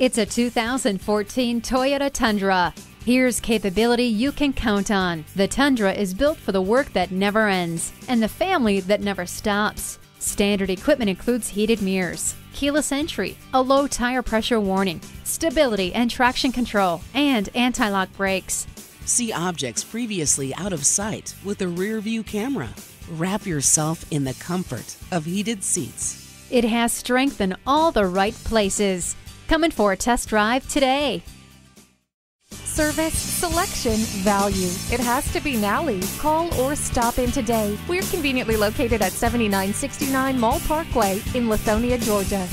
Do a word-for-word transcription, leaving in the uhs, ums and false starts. It's a two thousand fourteen Toyota Tundra. Here's capability you can count on. The Tundra is built for the work that never ends and the family that never stops. Standard equipment includes heated mirrors, keyless entry, a low tire pressure warning, stability and traction control, and anti-lock brakes. See objects previously out of sight with a rear-view camera. Wrap yourself in the comfort of heated seats. It has strength in all the right places. Come in for a test drive today. Service, selection, value. It has to be Nally. Call or stop in today. We're conveniently located at seventy-nine sixty-nine Mall Parkway in Lithonia, Georgia.